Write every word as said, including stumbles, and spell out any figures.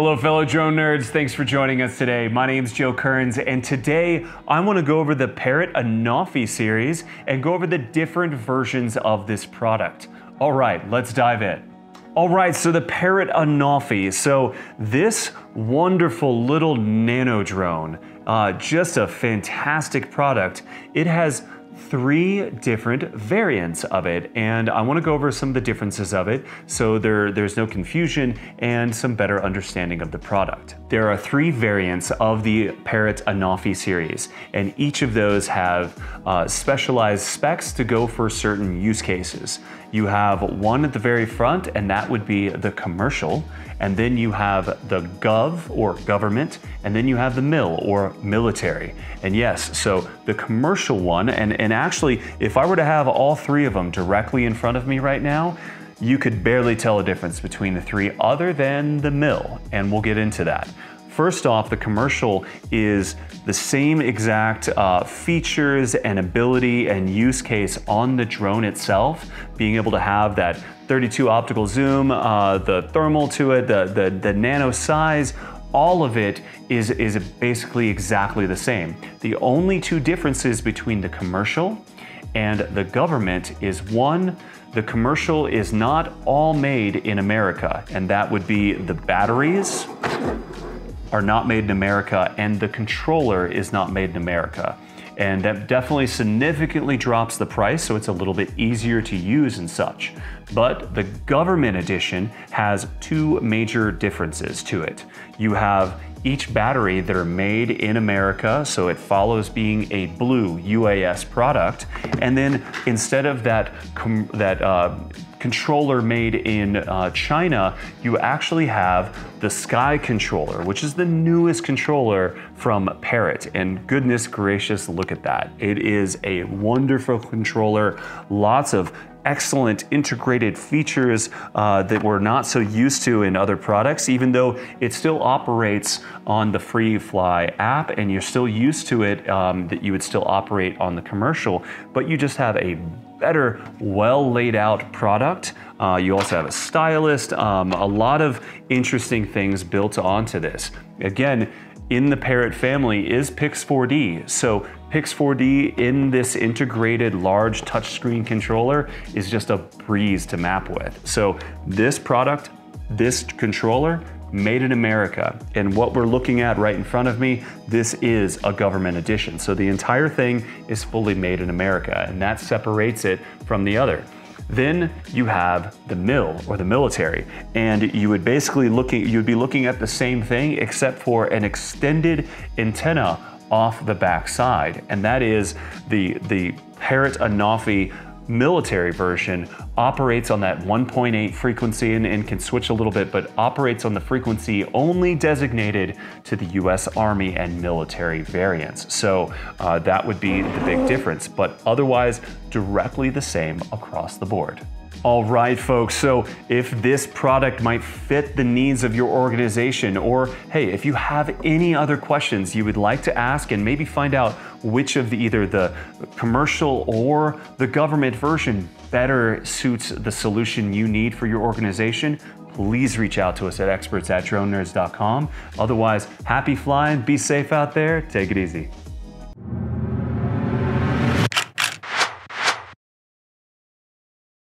Hello, fellow drone nerds. Thanks for joining us today. My name's Joe Kearns, and today I want to go over the Parrot Anafi series and go over the different versions of this product. All right, let's dive in. All right, so the Parrot Anafi. So this wonderful little nano drone, uh, just a fantastic product. It has three different variants of it, and I want to go over some of the differences of it so there, there's no confusion and some better understanding of the product. There are three variants of the Parrot Anafi series, and each of those have uh, specialized specs to go for certain use cases. You have one at the very front, and that would be the commercial, and then you have the gov or government, and then you have the mil or military. And yes, so the commercial one, and, and actually, if I were to have all three of them directly in front of me right now, you could barely tell a difference between the three other than the mil, and we'll get into that. First off, the commercial is the same exact uh, features and ability and use case on the drone itself, being able to have that thirty-two optical zoom, uh, the thermal to it, the, the, the nano size, all of it is, is basically exactly the same. The only two differences between the commercial and the government is one, the commercial is not all made in America, and that would be the batteries are not made in America, and the controller is not made in America. And that definitely significantly drops the price, so it's a little bit easier to use and such. But the government edition has two major differences to it. You have each battery that are made in America, so it follows being a blue U A S product. And then instead of that, com that uh, controller made in uh, China, you actually have the Sky controller, which is the newest controller from Parrot. And goodness gracious, look at that. It is a wonderful controller, lots of excellent integrated features uh, that we're not so used to in other products, even though it still operates on the Free Fly app and you're still used to it, um, that you would still operate on the commercial, but you just have a better, well laid out product. Uh, you also have a stylist, um, a lot of interesting things built onto this. Again, in the Parrot family is Pix four D. So Pix four D in this integrated large touchscreen controller is just a breeze to map with. So this product, this controller, made in America. And what we're looking at right in front of me, this is a government edition. So the entire thing is fully made in America, and that separates it from the other. Then you have the mil or the military, and you would basically looking you'd be looking at the same thing except for an extended antenna off the backside, and that is the the Parrot Anafi military version operates on that one point eight frequency and, and can switch a little bit, but operates on the frequency only designated to the U S Army and military variants. So uh, that would be the big difference, but otherwise directly the same across the board. All right, folks, so if this product might fit the needs of your organization, or hey, if you have any other questions you would like to ask and maybe find out which of the, either the commercial or the government version better suits the solution you need for your organization, please reach out to us at experts at drone nerds dot com. Otherwise, happy flying, be safe out there, take it easy.